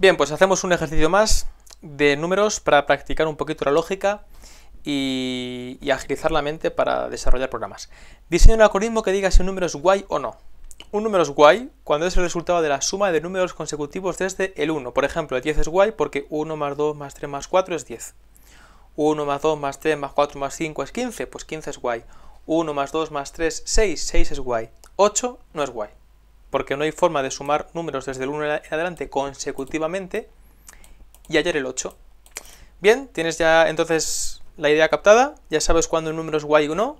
Bien, pues hacemos un ejercicio más de números para practicar un poquito la lógica y agilizar la mente para desarrollar programas. Diseña un algoritmo que diga si un número es guay o no. Un número es guay cuando es el resultado de la suma de números consecutivos desde el 1. Por ejemplo, el 10 es guay porque 1 más 2 más 3 más 4 es 10. 1 más 2 más 3 más 4 más 5 es 15, pues 15 es guay. 1 más 2 más 3, 6, 6 es guay. 8 no es guay, porque no hay forma de sumar números desde el 1 en adelante consecutivamente y hallar el 8. Bien, tienes ya entonces la idea captada, ya sabes cuándo un número es guay o no,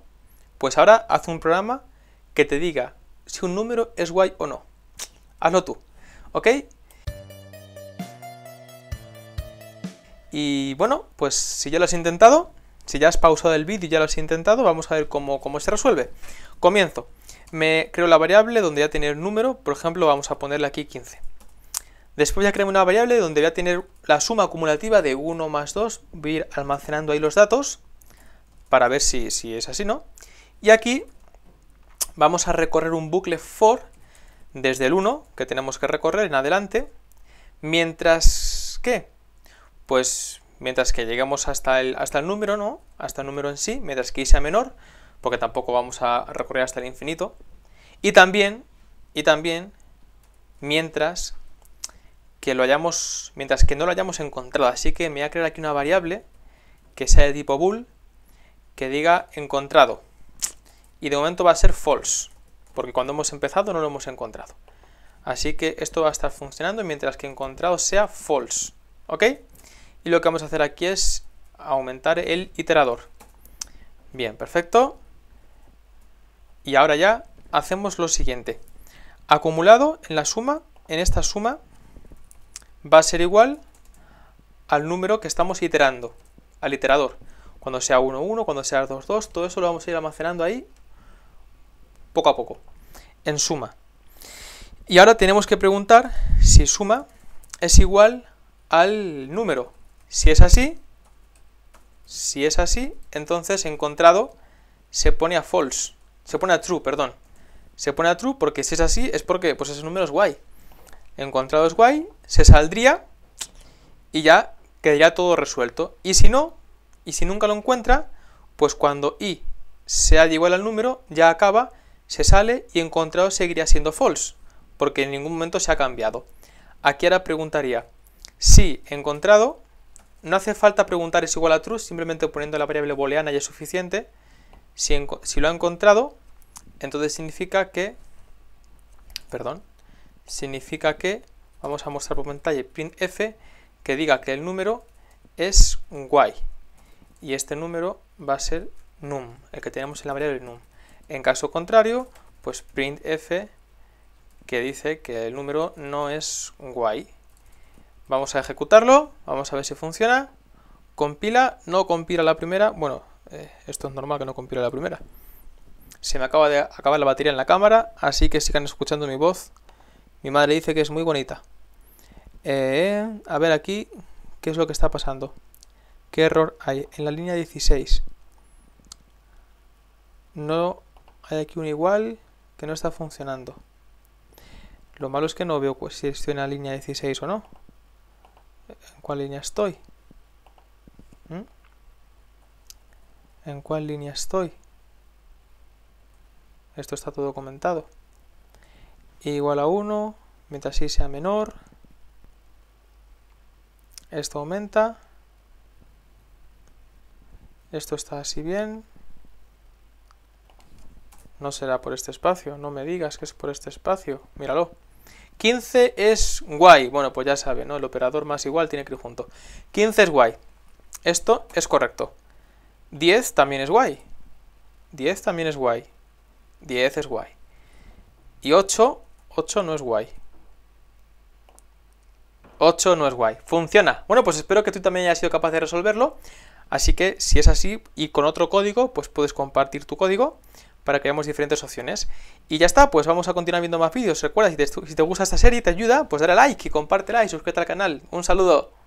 pues ahora haz un programa que te diga si un número es guay o no. Hazlo tú, ¿ok? Y bueno, pues si ya lo has intentado, si ya has pausado el vídeo y ya lo has intentado, vamos a ver cómo se resuelve. Comienzo. Me creo la variable donde voy a tener el número, por ejemplo vamos a ponerle aquí 15. Después ya creo una variable donde voy a tener la suma acumulativa de 1 más 2, voy a ir almacenando ahí los datos para ver si es así, ¿no? Y aquí vamos a recorrer un bucle for desde el 1, que tenemos que recorrer en adelante, mientras que lleguemos hasta el número, ¿no? Hasta el número en sí, mientras que i sea menor, porque tampoco vamos a recorrer hasta el infinito, y también mientras que no lo hayamos encontrado. Así que me voy a crear aquí una variable que sea de tipo bool, que diga encontrado, y de momento va a ser false, porque cuando hemos empezado no lo hemos encontrado, así que esto va a estar funcionando mientras que encontrado sea false, ¿ok? Y lo que vamos a hacer aquí es aumentar el iterador. Bien, perfecto. Y ahora ya hacemos lo siguiente. Acumulado en la suma, en esta suma, va a ser igual al número que estamos iterando, al iterador. Cuando sea 1, 1, cuando sea 2, 2, todo eso lo vamos a ir almacenando ahí poco a poco, en suma. Y ahora tenemos que preguntar si suma es igual al número. Si es así, entonces encontrado se pone a false, se pone a true porque si es así es porque pues ese número es guay. Encontrado es guay, se saldría y ya quedaría todo resuelto. Y si no, y si nunca lo encuentra, pues cuando i sea igual al número, ya acaba, se sale y encontrado seguiría siendo false, porque en ningún momento se ha cambiado. Aquí ahora preguntaría si encontrado. No hace falta preguntar es igual a true, simplemente poniendo la variable booleana ya es suficiente. Si lo ha encontrado, entonces significa que, vamos a mostrar por pantalla printf, que diga que el número es guay. Y este número va a ser num, el que tenemos en la variable num. En caso contrario, pues printf, que dice que el número no es guay. Vamos a ejecutarlo, vamos a ver si funciona. Compila, no compila la primera. Bueno, esto es normal que no compila la primera. Se me acaba de acabar la batería en la cámara, así que sigan escuchando mi voz. Mi madre dice que es muy bonita. A ver aquí, ¿qué es lo que está pasando? ¿Qué error hay? En la línea 16. No hay aquí un igual que no está funcionando. Lo malo es que no veo pues, si estoy en la línea 16 o no. ¿En cuál línea estoy? ¿En cuál línea estoy? Esto está todo comentado. Igual a 1, mientras i sea menor. Esto aumenta. Esto está así bien. No será por este espacio, no me digas que es por este espacio. Míralo. 15 es guay, bueno pues ya sabe, ¿no? El operador más igual tiene que ir junto. 15 es guay, esto es correcto. 10 también es guay, 10 también es guay, 10 es guay. Y 8 no es guay, 8 no es guay, funciona. Bueno, pues espero que tú también hayas sido capaz de resolverlo, así que si es así y con otro código, pues puedes compartir tu código para que veamos diferentes opciones. Y ya está, pues vamos a continuar viendo más vídeos. Recuerda, si te gusta esta serie y te ayuda, pues dale a like y compártela y suscríbete al canal. Un saludo.